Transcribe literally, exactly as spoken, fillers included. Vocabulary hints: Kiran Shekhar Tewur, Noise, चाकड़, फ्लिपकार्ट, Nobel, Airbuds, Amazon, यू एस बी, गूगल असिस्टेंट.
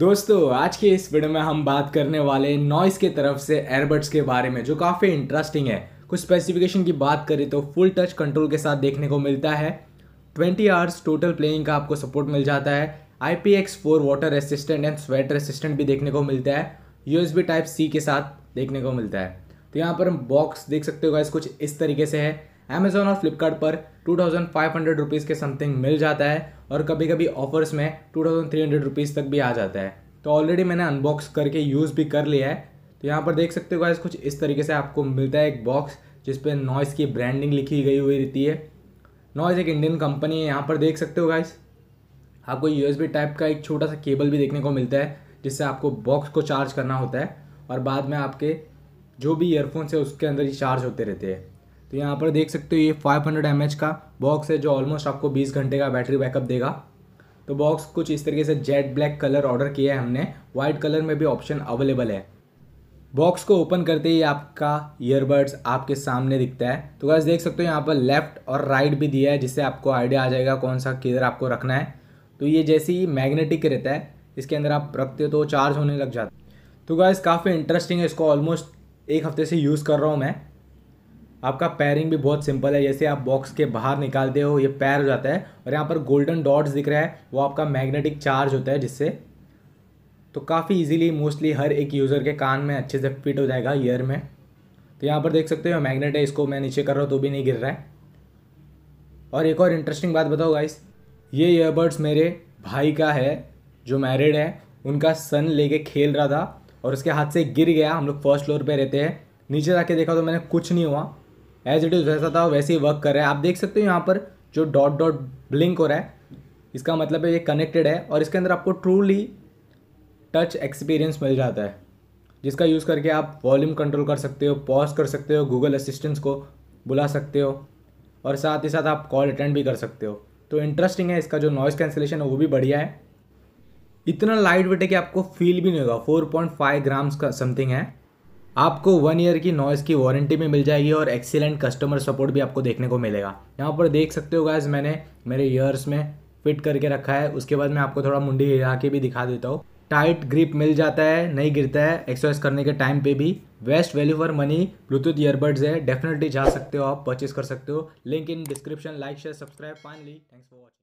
दोस्तों आज के इस वीडियो में हम बात करने वाले नॉइस के तरफ से एयरबड्स के बारे में जो काफ़ी इंटरेस्टिंग है। कुछ स्पेसिफिकेशन की बात करें तो फुल टच कंट्रोल के साथ देखने को मिलता है, ट्वेंटी आवर्स टोटल प्लेइंग का आपको सपोर्ट मिल जाता है, I P X four water resistant and sweat resistant भी देखने को मिलता है, यू एस बी type C के साथ देखने को मिलता है। तो यहाँ पर हम बॉक्स देख सकते हो गाइस, कुछ इस तरीके से है। अमेजोन और फ्लिपकार्ट पर two thousand five hundred rupees के समथिंग मिल जाता है और कभी कभी ऑफर्स में two thousand three hundred rupees तक भी आ जाता है। तो ऑलरेडी मैंने अनबॉक्स करके यूज़ भी कर लिया है। तो यहाँ पर देख सकते हो गाइस, कुछ इस तरीके से आपको मिलता है एक बॉक्स जिस पर नॉइज़ की ब्रांडिंग लिखी गई हुई रहती है। नॉइज़ एक इंडियन कंपनी है। यहाँ पर देख सकते हो गाइस, आपको यू एस बी टाइप का एक छोटा सा केबल भी देखने को मिलता है जिससे आपको बॉक्स को चार्ज करना होता है और बाद में आपके जो भी ईयरफोन्स है उसके अंदर ही चार्ज होते रहते हैं। तो यहाँ पर देख सकते हो ये फाइव हंड्रेड एम एच का बॉक्स है जो ऑलमोस्ट आपको बीस घंटे का बैटरी बैकअप देगा। तो बॉक्स कुछ इस तरीके से जेट ब्लैक कलर ऑर्डर किया है हमने, वाइट कलर में भी ऑप्शन अवेलेबल है। बॉक्स को ओपन करते ही आपका ईयरबड्स आपके सामने दिखता है। तो गाइस देख सकते हो यहाँ पर लेफ्ट और राइट भी दिया है जिससे आपको आइडिया आ जाएगा कौन सा किधर आपको रखना है। तो ये जैसे ही मैग्नेटिक रहता है, इसके अंदर आप रखते हो तो चार्ज होने लग जाता है। तो गाइस काफ़ी इंटरेस्टिंग है, इसको ऑलमोस्ट एक हफ्ते से यूज़ कर रहा हूँ मैं। आपका पैरिंग भी बहुत सिंपल है, जैसे आप बॉक्स के बाहर निकालते हो ये पैर हो जाता है और यहाँ पर गोल्डन डॉट्स दिख रहा है वो आपका मैग्नेटिक चार्ज होता है जिससे तो काफ़ी इजीली मोस्टली हर एक यूज़र के कान में अच्छे से फिट हो जाएगा, ईयर में। तो यहाँ पर देख सकते हो मैग्नेट है, इसको मैं नीचे कर रहा हूँ तो भी नहीं गिर रहा है। और एक और इंटरेस्टिंग बात बताओ गाइस, ये ईयरबड्स मेरे भाई का है जो मैरिड है, उनका सन लेके खेल रहा था और उसके हाथ से गिर गया। हम लोग फर्स्ट फ्लोर पर रहते हैं, नीचे जाके देखा तो मैंने कुछ नहीं हुआ, एज इट इज़ जैसा था वैसे ही वर्क कर रहा है। आप देख सकते हो यहाँ पर जो डॉट डॉट ब्लिंक हो रहा है इसका मतलब है ये कनेक्टेड है और इसके अंदर आपको ट्रूली टच एक्सपीरियंस मिल जाता है जिसका यूज़ करके आप वॉल्यूम कंट्रोल कर सकते हो, पॉज कर सकते हो, गूगल असिस्टेंट को बुला सकते हो और साथ ही साथ आप कॉल अटेंड भी कर सकते हो। तो इंटरेस्टिंग है, इसका जो नॉइज़ कैंसिलेशन है वो भी बढ़िया है। इतना लाइट वेट है कि आपको फील भी नहीं होगा। फोर पॉइंट फाइव ग्राम्स का समथिंग है। आपको वन ईयर की नॉइज़ की वारंटी भी मिल जाएगी और एक्सीलेंट कस्टमर सपोर्ट भी आपको देखने को मिलेगा। यहाँ पर देख सकते हो गाइस, मैंने मेरे ईयर्स में फिट करके रखा है। उसके बाद मैं आपको थोड़ा मुंडी हिला के भी दिखा देता हूँ। टाइट ग्रिप मिल जाता है, नहीं गिरता है एक्सरसाइज करने के टाइम पे भी। Best value for money Bluetooth earbuds है, डेफिनेटली जा सकते हो आप, परचेज कर सकते हो। Link in description. Like share subscribe. Finally thanks for watching.